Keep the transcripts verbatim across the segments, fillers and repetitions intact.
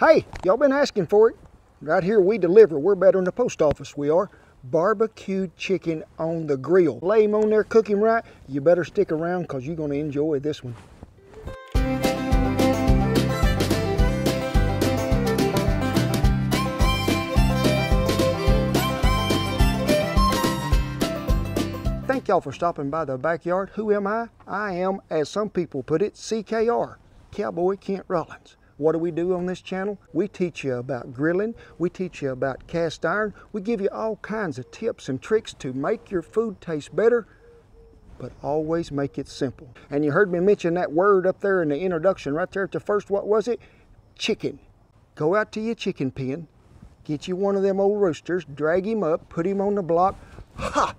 Hey, y'all been asking for it. Right here we deliver. We're better than the post office, we are. Barbecued chicken on the grill. Lay him on there, cook him right. You better stick around because you're going to enjoy this one. Thank y'all for stopping by the backyard. Who am I? I am, as some people put it, C K R, Cowboy Kent Rollins. What do we do on this channel? We teach you about grilling. We teach you about cast iron. We give you all kinds of tips and tricks to make your food taste better, but always make it simple. And you heard me mention that word up there in the introduction right there at the first, what was it? Chicken. Go out to your chicken pen, get you one of them old roosters, drag him up, put him on the block. Ha!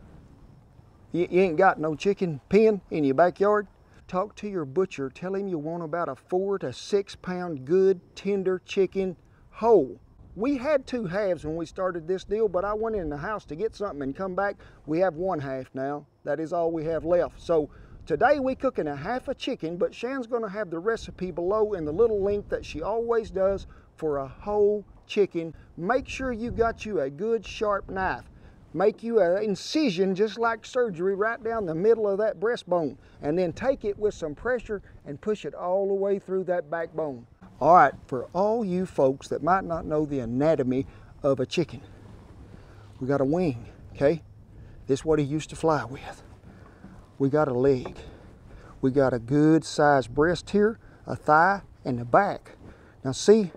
You ain't got no chicken pen in your backyard? Talk to your butcher, tell him you want about a four to six pound good tender chicken whole. We had two halves when we started this deal, but I went in the house to get something and come back. We have one half now. That is all we have left. So today we cooking a half a chicken, but Shan's gonna have the recipe below in the little link that she always does for a whole chicken. Make sure you got you a good sharp knife. Make you an incision just like surgery right down the middle of that breastbone, and then take it with some pressure and push it all the way through that backbone. All right, for all you folks that might not know the anatomy of a chicken, we got a wing, okay? This is what he used to fly with. We got a leg. We got a good sized breast here, a thigh, and the back. Now see,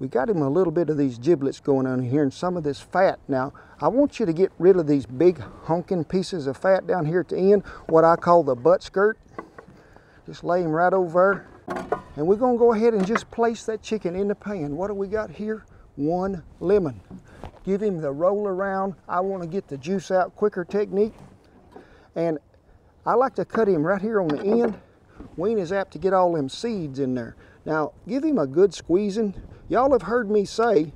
we got him a little bit of these giblets going on here and some of this fat. Now, I want you to get rid of these big honking pieces of fat down here at the end, what I call the butt skirt. Just lay him right over there. And we're gonna go ahead and just place that chicken in the pan. What do we got here? One lemon. Give him the roll around. I wanna get the juice out quicker technique. And I like to cut him right here on the end. Ween is apt to get all them seeds in there. Now, give him a good squeezing. Y'all have heard me say,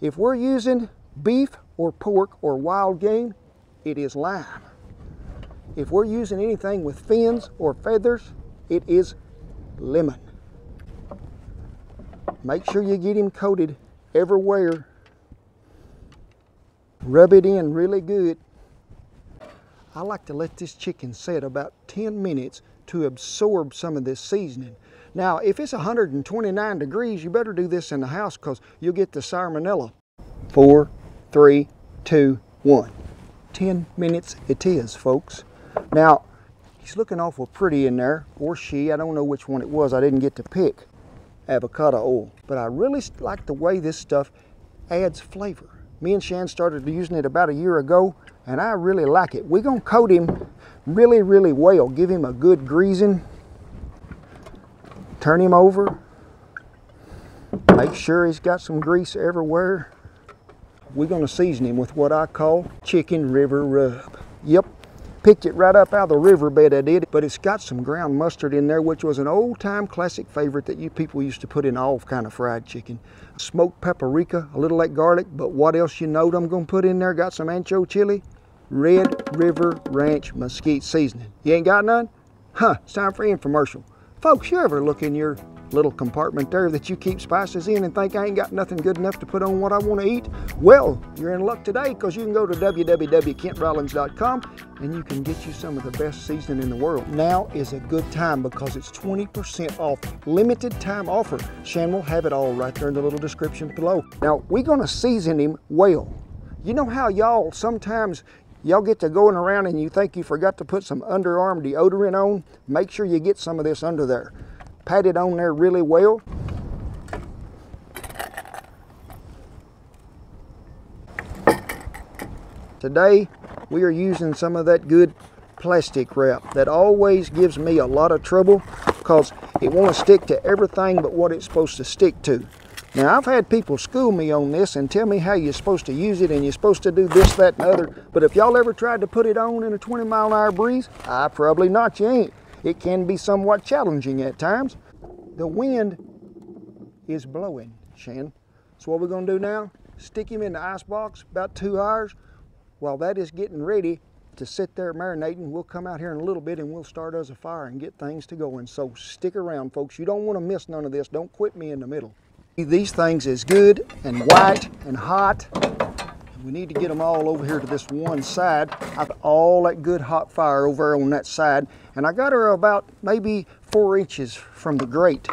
if we're using beef or pork or wild game, it is lime. If we're using anything with fins or feathers, it is lemon. Make sure you get him coated everywhere. Rub it in really good. I like to let this chicken set about ten minutes to absorb some of this seasoning. Now, if it's one hundred twenty-nine degrees, you better do this in the house because you'll get the salmonella. Four, three, two, one. Ten minutes it is, folks. Now, he's looking awful pretty in there, or she. I don't know which one it was. I didn't get to pick avocado oil. But I really like the way this stuff adds flavor. Me and Shan started using it about a year ago, and I really like it. We're going to coat him really, really well. Give him a good greasing. Turn him over, make sure he's got some grease everywhere. We're gonna season him with what I call chicken river rub. Yep, picked it right up out of the riverbed I did, but it's got some ground mustard in there, which was an old time classic favorite that you people used to put in all kind of fried chicken. Smoked paprika, a little like garlic, but what else you know I'm gonna put in there? Got some ancho chili, Red River Ranch Mesquite Seasoning. You ain't got none? Huh, it's time for infomercial. Folks, you ever look in your little compartment there that you keep spices in and think I ain't got nothing good enough to put on what I want to eat? Well, you're in luck today because you can go to w w w dot kent rollins dot com and you can get you some of the best seasoning in the world. Now is a good time because it's twenty percent off, limited time offer. Shan will have it all right there in the little description below. Now, we're going to season him well. You know how y'all sometimes y'all get to going around and you think you forgot to put some underarm deodorant on? Make sure you get some of this under there. Pat it on there really well. Today, we are using some of that good plastic wrap that always gives me a lot of trouble because it wants to stick to everything but what it's supposed to stick to. Now, I've had people school me on this and tell me how you're supposed to use it and you're supposed to do this, that, and the other. But if y'all ever tried to put it on in a twenty mile an hour breeze, I probably not, you ain't. It can be somewhat challenging at times. The wind is blowing, Shan. So what we're gonna do now, stick him in the icebox about two hours. While that is getting ready to sit there marinating, we'll come out here in a little bit and we'll start us a fire and get things to going. So stick around, folks. You don't wanna miss none of this. Don't quit me in the middle. These things is good and white and hot. We need to get them all over here to this one side. I put all that good hot fire over on that side, and I got her about maybe four inches from the grate.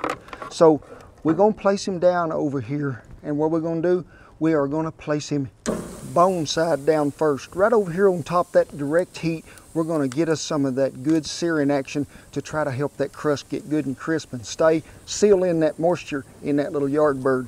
So we're gonna place him down over here, and what we're gonna do, we are gonna place him bone side down first. Right over here on top that direct heat, we're gonna get us some of that good searing action to try to help that crust get good and crisp and stay, seal in that moisture in that little yard bird.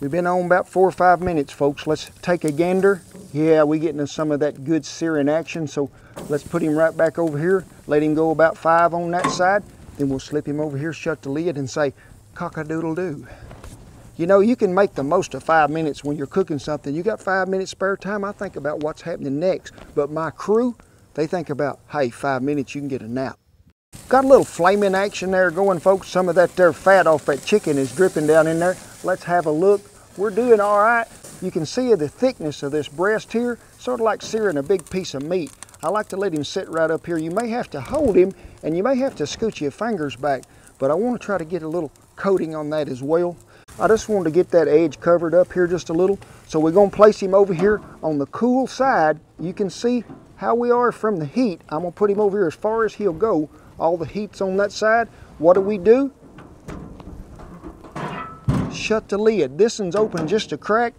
We've been on about four or five minutes, folks. Let's take a gander. Yeah, we're getting some of that good searing action, so let's put him right back over here, let him go about five on that side, then we'll slip him over here, shut the lid, and say, cock-a-doodle-doo. You know, you can make the most of five minutes when you're cooking something. You got five minutes spare time, I think about what's happening next. But my crew, they think about, hey, five minutes, you can get a nap. Got a little flaming action there going, folks. Some of that there fat off that chicken is dripping down in there. Let's have a look. We're doing all right. You can see the thickness of this breast here, sort of like searing a big piece of meat. I like to let him sit right up here. You may have to hold him, and you may have to scoot your fingers back, but I want to try to get a little coating on that as well. I just wanted to get that edge covered up here just a little. So we're gonna place him over here on the cool side. You can see how we are from the heat. I'm gonna put him over here as far as he'll go. All the heat's on that side. What do we do? Shut the lid. This one's open just a crack.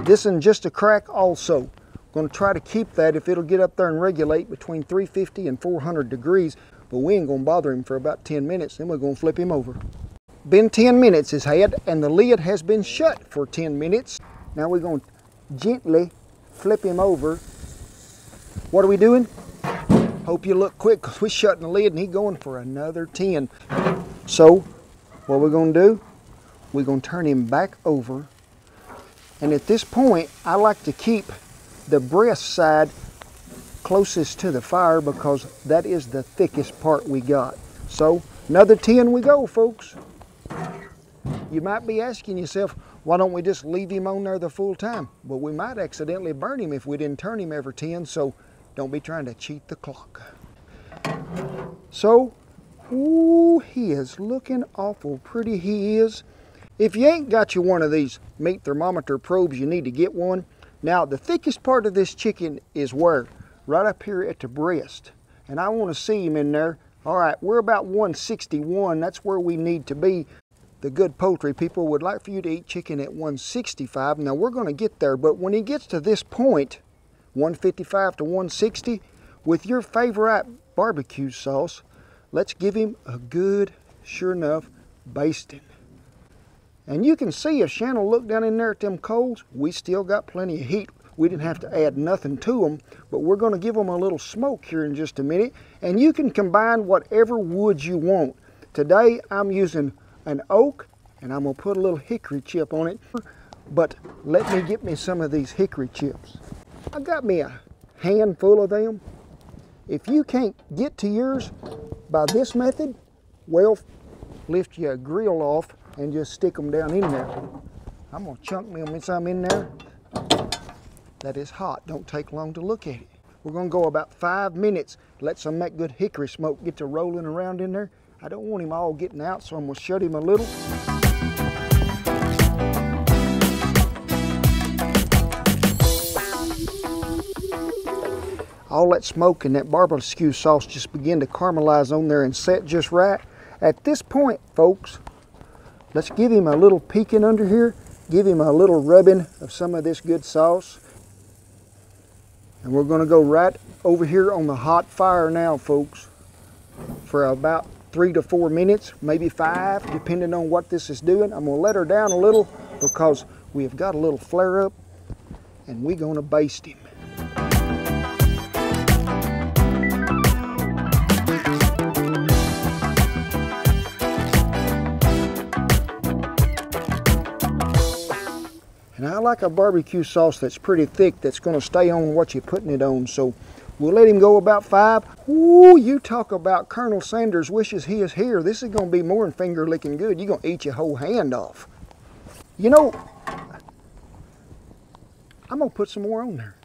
This one just a crack also. Gonna try to keep that, if it'll get up there and regulate, between three fifty and four hundred degrees, but we ain't gonna bother him for about ten minutes, then we're gonna flip him over. Been ten minutes has had, and the lid has been shut for ten minutes. Now we're gonna gently flip him over. What are we doing? Hope you look quick, because we're shutting the lid and he's going for another ten. So what we're gonna do, we're gonna turn him back over. And at this point, I like to keep the breast side closest to the fire, because that is the thickest part we got. So another ten we go, folks. You might be asking yourself, why don't we just leave him on there the full time? Well, we might accidentally burn him if we didn't turn him every ten, so don't be trying to cheat the clock. So, ooh, he is looking awful pretty, he is. If you ain't got you one of these meat thermometer probes, you need to get one. Now, the thickest part of this chicken is where? Right up here at the breast. And I want to see him in there. All right, we're about one sixty-one. That's where we need to be. The good poultry people would like for you to eat chicken at one sixty-five. Now, we're going to get there, but when he gets to this point, one fifty-five to one sixty, with your favorite barbecue sauce, let's give him a good, sure enough, basting. And you can see if Shannon looked down in there at them coals, we still got plenty of heat. We didn't have to add nothing to them, but we're gonna give them a little smoke here in just a minute. And you can combine whatever wood you want. Today, I'm using an oak, and I'm gonna put a little hickory chip on it. But let me get me some of these hickory chips. I got me a handful of them. If you can't get to yours by this method, well, lift your grill off and just stick them down in there. I'm gonna chunk them some in there. That is hot, don't take long to look at it. We're gonna go about five minutes, let some of that good hickory smoke get to rolling around in there. I don't want him all getting out, so I'm gonna shut him a little. All that smoke and that barbecue sauce just begin to caramelize on there and set just right. At this point, folks, let's give him a little peeking under here, give him a little rubbing of some of this good sauce. And we're gonna go right over here on the hot fire now, folks, for about three to four minutes, maybe five, depending on what this is doing. I'm gonna let her down a little because we have got a little flare up, and we're gonna baste him. I like a barbecue sauce that's pretty thick, that's going to stay on what you're putting it on. So we'll let him go about five. Ooh, you talk about Colonel Sanders wishes he is here. This is going to be more than finger licking good. You're going to eat your whole hand off. You know, I'm going to put some more on there.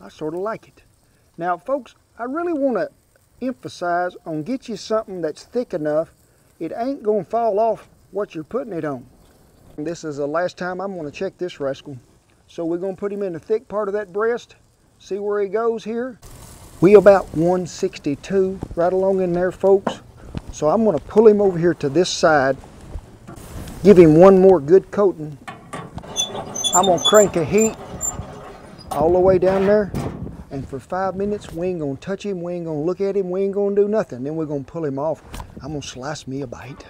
I sort of like it. Now, folks, I really want to emphasize on get you something that's thick enough. It ain't going to fall off what you're putting it on. And this is the last time I'm going to check this rascal. So we're going to put him in the thick part of that breast, see where he goes here. We about one sixty-two right along in there, folks. So I'm going to pull him over here to this side, give him one more good coating. I'm going to crank a heat all the way down there, and for five minutes we ain't going to touch him, we ain't going to look at him, we ain't going to do nothing. Then we're going to pull him off. I'm going to slice me a bite.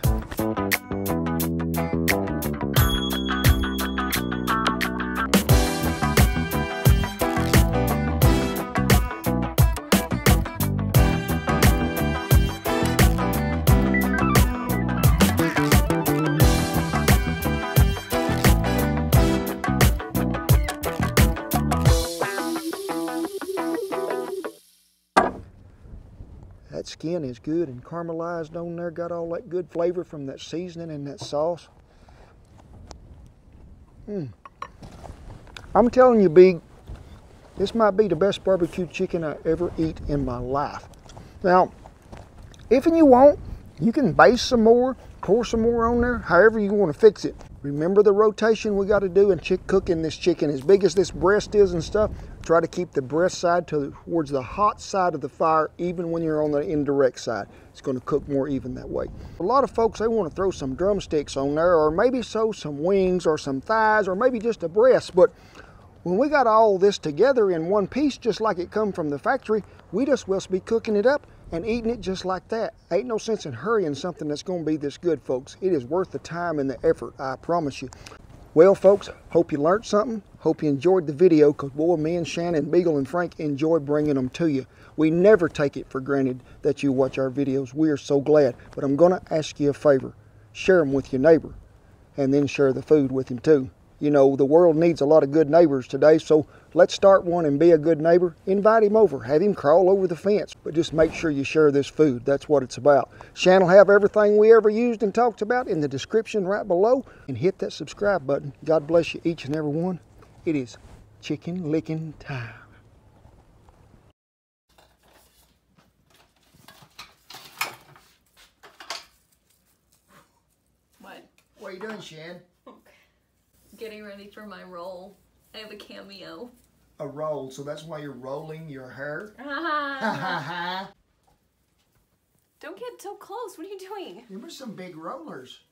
That skin is good and caramelized on there, got all that good flavor from that seasoning and that sauce. Mm. I'm telling you, Big, this might be the best barbecue chicken I ever eat in my life. Now, if you want, you can base some more, pour some more on there, however you want to fix it. Remember the rotation we got to do in cooking this chicken. As big as this breast is and stuff, try to keep the breast side towards the hot side of the fire, even when you're on the indirect side. It's going to cook more even that way. A lot of folks, they want to throw some drumsticks on there, or maybe so some wings or some thighs, or maybe just a breast. But when we got all this together in one piece, just like it come from the factory, we just must be cooking it up and eating it just like that. Ain't no sense in hurrying something that's going to be this good, folks. It is worth the time and the effort, I promise you. Well, folks, hope you learned something. Hope you enjoyed the video, because, boy, me and Shannon, Beagle, and Frank enjoy bringing them to you. We never take it for granted that you watch our videos. We are so glad. But I'm going to ask you a favor. Share them with your neighbor, and then share the food with him, too. You know, the world needs a lot of good neighbors today, so let's start one and be a good neighbor. Invite him over. Have him crawl over the fence. But just make sure you share this food. That's what it's about. Shan will have everything we ever used and talked about in the description right below. And hit that subscribe button. God bless you, each and every one. It is chicken licking time. What? What are you doing, Shan? Getting ready for my roll. I have a cameo. A roll, so that's why you're rolling your hair? Ha ha ha. Don't get so close, what are you doing? There were some big rollers.